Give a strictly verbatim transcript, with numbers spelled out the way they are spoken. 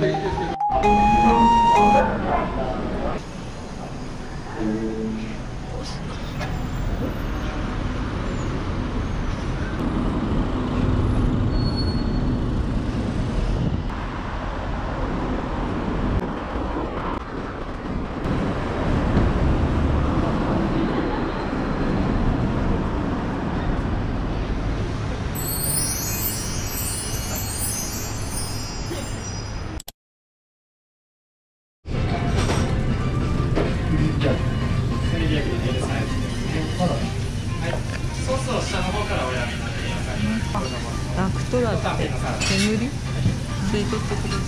んでいいですけど。煙？吸い取ってください。